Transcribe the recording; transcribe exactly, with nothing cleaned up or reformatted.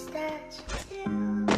is that you do?